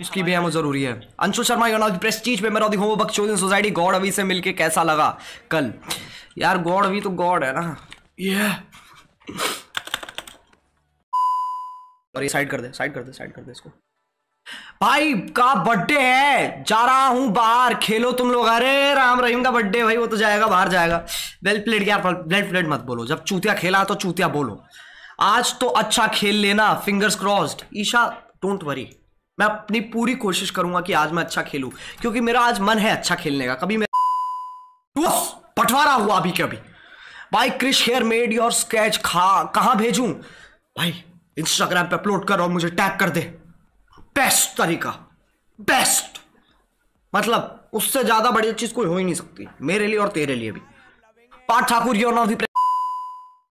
उसकी भी हमें ज़रूरी है। अंशु शर्मा योनाथ प्रेस्टीज पे मेरा दी होमो बकचोदिन सोसाइटी गॉड अवी से मिलके कैसा लगा कल? यार गॉड अवी तो गॉड है ना। ये और ये साइड कर दे इसको। भाई का बर्थडे है, जा रहा हूँ बाहर, खेलो तुम लोग। अरे राम रहीम का बर्थडे भाई, वो तो जाएगा बाहर जाएगा। वेल प्लेड यार, ब्लेड प्लेड मत बोलो, जब चूतिया खेला तो चूतिया बोलो। आज तो अच्छा खेल लेना, fingers crossed. Isha don't worry, मैं अपनी पूरी कोशिश करूंगा कि आज मैं अच्छा खेलूं, क्योंकि मेरा आज मन है अच्छा खेलने का। कभी मेरा पटवारा हुआ अभी के अभी। भाई Krish here made your sketch, कहाँ भेजूं भाई? इंस्टाग्राम पे अपलोड कर और मुझे टैग कर दे, बेस्ट तरीका, बेस्ट। मतलब उससे ज्यादा बड़ी चीज कोई हो ही नहीं सकती मेरे लिए और तेरे लिए भी। पार्थ ठाकुर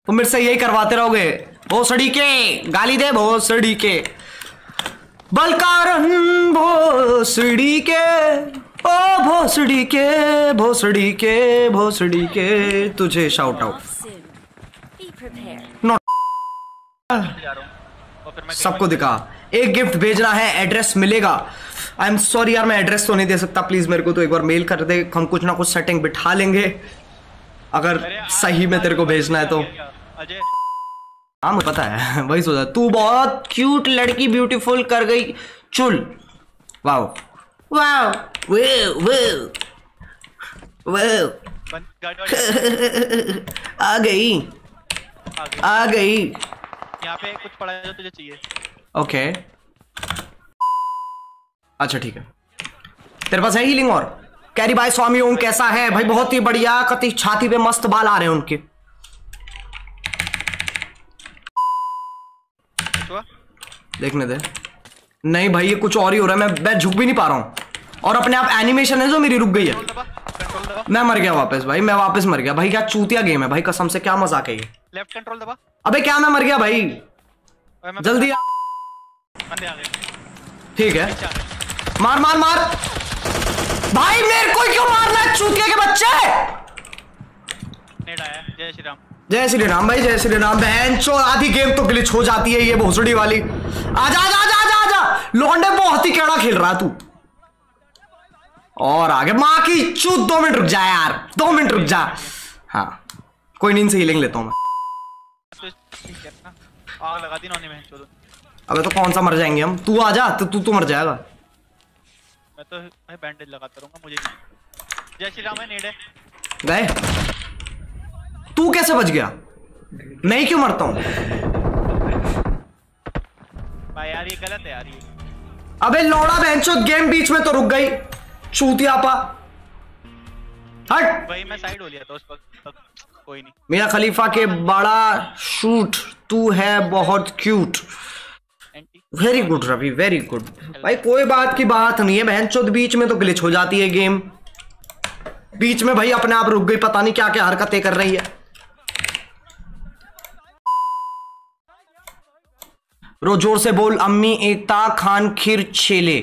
तो मेरे से यही करवाते रहोगे, भोसड़ी के गाली दे, भोसड़ी के बलकारन, भोसड़ी के ओ भोसड़ी के भोसड़ी के भोसड़ी के तुझे शाउट आउट। नोट सबको दिखा, एक गिफ्ट भेजना है, एड्रेस मिलेगा। आई एम सॉरी यार, मैं एड्रेस तो नहीं दे सकता, प्लीज मेरे को तो एक बार मेल कर दे, हम कुछ ना कुछ सेटिंग बिठा लेंगे अगर सही में तेरे को भेजना है तो। हाँ मुझे पता है, वही सोचा। तू बहुत क्यूट लड़की, ब्यूटीफुल कर गई चुल। वाओ वाओ वे वे वे आ गई। यहाँ पे कुछ पढ़ा है जो तुझे चाहिए। ओके अच्छा ठीक है, तेरे पास है हीलिंग और? कैरी भाई स्वामी ओम कैसा है भाई? बहुत ही बढ़िया। कति छाती पे मस्त बाल आ रहे हैं उनके। देखने दे। नहीं भाई ये कुछ और ही हो रहा है, मैं झुक भी नहीं पा रहा हूँ और अपने आप एनिमेशन है जो मेरी रुक गई है। मैं मर गया वापस भाई, मैं वापस मर गया भाई। क्या चूतिया गेम है भाई, कसम से क्या मजाक है ये। लेफ्ट कंट्रोल दबा। अबे क्या मैं मर गया भाई, जल्दी ठीक है। मार मार मार भाई, मेरे को क्यों मारना है चूतिया के बच्चे। जय श्री राम, जय श्री राम भाई, जय श्री राम। बेंचो आधी गेम तो ग्लिच हो जाती है ये भोसड़ी वाली। आजा आजा आजा आजा आजा लौंडे, बहुत ही कड़ा खेल रहा तू। और आगे माँ की चूत, 2 मिनट रुक जा यार, 2 मिनट रुक जा। हाँ कोई नहीं, इनसे हीलिंग लेता हूँ मैं। आग लगा दी नौने में। अबे तो कौन सा मर जाएंगे हम, तू आजा तो तू मर जाएगा। मैं तो भाई बैंडेज लगाता रहूंगा, मुझे नहीं। जय श्री राम है, नीड है। गए, तू कैसे बच गया? मैं क्यों मरता हूँ भाई? यार ये गलत है यार ये। अबे लौड़ा बेंचो, गेम बीच में तो रुक गई चूतियापा। हट भाई, मैं साइड हो लिया था उस वक्त, कोई नहीं। मेरा खलीफा के बड़ा शूट, तू है बहुत cute. Very good Ravi, very good भाई, कोई बात की बात नहीं है। बहनचोद बीच में तो ग्लिच हो जाती है गेम, बीच में भाई अपने आप रुक गई, पता नहीं क्या क्या हरकतें कर रही है। रो जोर से बोल। अम्मी एकता खान खीर छेले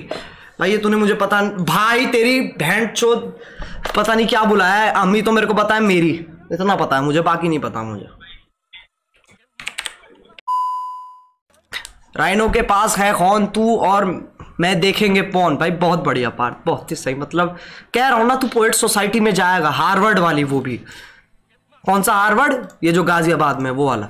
भाई, ये तूने मुझे पता भाई तेरी बहनचोद पता नहीं क्या बुलाया है। अम्मी तो मेरे को पता है, मेरी इतना पता है मुझे, बाकी नहीं पता मुझे। राइनो के पास है कौन, तू और मैं देखेंगे पॉन। भाई बहुत बढ़िया पार्ट, बहुत ही सही। मतलब कह रहा हूँ ना, तू पोएट सोसाइटी में जाएगा, हार्वर्ड वाली। वो भी कौन सा हार्वर्ड, ये जो गाजियाबाद में वो वाला।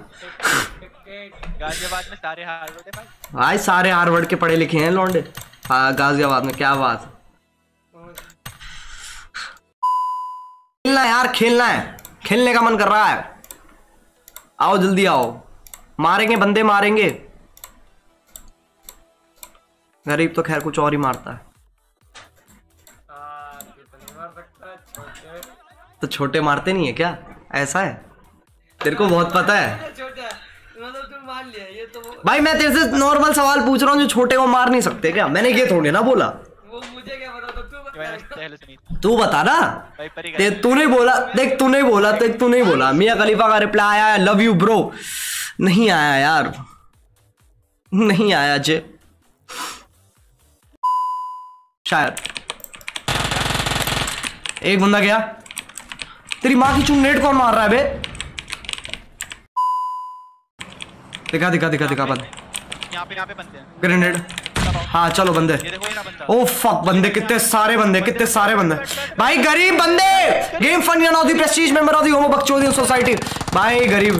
गाजियाबाद में सारे हार्वर्ड है भाई, भाई सारे हार्वर्ड के पढ़े लिखे हैं लौंडे। हाँ गाजियाबाद में, क्या बात। खेलना यार, खेलना है, खेलने का मन कर रहा है। आओ जल्दी आओ, मारेंगे बंदे मारेंगे। गरीब तो खैर कुछ और ही मारता है, तो छोटे मारते नहीं है क्या? ऐसा है, तेरे को बहुत पता है भाई। मैं तेरे से नॉर्मल सवाल पूछ रहा हूँ, जो छोटे को मार नहीं सकते क्या? मैंने ये थोड़े ना बोला, तू बता ना। तूने बोला, देख तूने बोला, देख तूने बोला। मियां खलीफा का रिप्लाई आया, लव यू ब्रो। नहीं आया यार, नहीं आया अजय शायद। एक बंदा गया। तेरी माँ की चुन, नेट कौन मार रहा है बे? दिखा दिखा दिखा दिखा, बंद यहाँ पे, यहाँ पे बंदे हैं। ग्रेनेड हाँ चलो बंदे, ओ फक बंदे, कितने सारे बंदे, कितने सारे बंदे भाई, गरीब बंदे। गेम फन या not the prestige member of the homo बकचोदी सोसाइटी भाई, गरीब।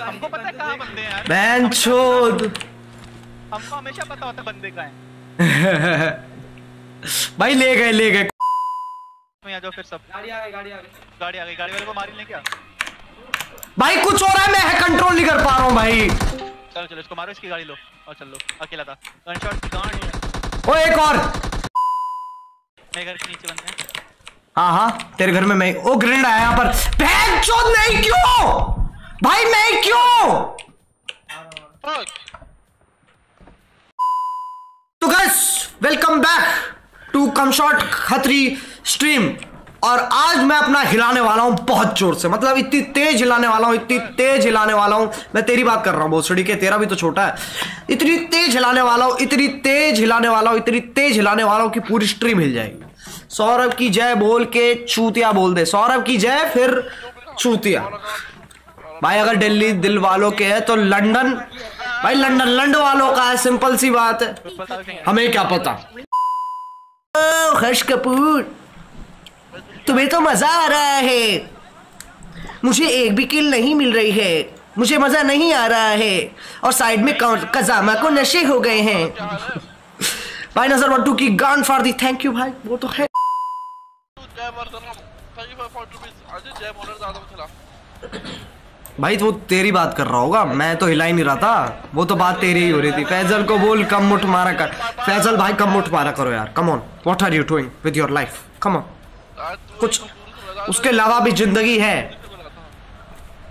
हमको पता है कहाँ बंदे हैं यार, बेंचोद हमको हमेशा पता होता है बंदे कहाँ हैं। भाई ले गए ले गए, मैं आ जाओ फिर सब। गाड़ी आ गई गाड़ी आ गई गाड़ी आ गई, गाड़ी वाले को मार लें क्या भाई? कुछ हो रहा है, मैं कंट्रोल नहीं कर पा रहा हूँ भाई। चलो चलो इसको मारो, इसकी गाड़ी लो और चल लो। अकेला था, गन शॉट गाड़ी। ओ एक और मेरे घर के नीचे बंदे हैं। हां हां तेरे घर में मैं। ओ ग्रेनेड आया यहां पर, बेंचोद नहीं क्यों भाई, मैं क्यों? तो guys welcome back to cumshot Khatri stream, और आज मैं अपना हिलाने वाला हूं बहुत जोर से, मतलब इतनी तेज हिलाने वाला हूं, इतनी तेज हिलाने वाला हूं। मैं तेरी बात कर रहा हूं भोसड़ी के, तेरा भी तो छोटा है। इतनी तेज हिलाने वाला हूं, इतनी तेज हिलाने वाला हूं, इतनी तेज हिलाने वाला हूं कि पूरी स्ट्रीम हिल जाएगी। सौरभ की जय बोल के चूतिया बोल दे, सौरभ की जय फिर चूतिया भाई। अगर दिल्ली दिल वालों के है तो लंदन भाई, लंदन लंड वालों का है, सिंपल सी बात है, हमें क्या पता। हर्ष कपूर तुम्हें तो मजा आ रहा है, मुझे एक भी किल नहीं मिल रही है, मुझे मजा नहीं आ रहा है, और साइड में कजामा को नशे हो गए हैं। भाई नजर वट्टू की गान फाड़ दी, थैंक यू भाई। वो तो है भाई, वो तेरी बात कर रहा होगा, मैं तो हिला ही नहीं रहा था, वो तो बात तेरी ही हो रही थी। फैजल को बोल कम मुठ मारा कर, फैजल भाई कम मुठ मारा करो यार, come on, what are you doing with your life, come on. कुछ उसके अलावा भी जिंदगी है।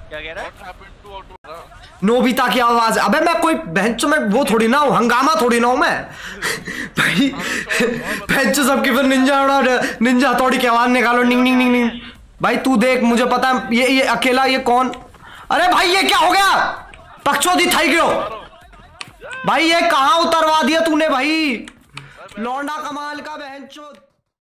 क्या कह रहा है? नोबिता की आवाज, अबे मैं कोई बेंचो में वो थोड़ी ना हूँ, हंगामा थोड़ी ना हूँ मैं भाई। बेंचो सबकी फिर निंजा हथौड़ी की आवाज निकालो, निंग निंग निंग निंग। भाई तू देख, मुझे पता है ये अकेला, ये कौन? अरे भाई ये क्या हो गया? पक्षोदी थाई गयो भाई, ये कहाँ उतरवा दिया तूने भाई, लौंडा कमाल का बहनचोद।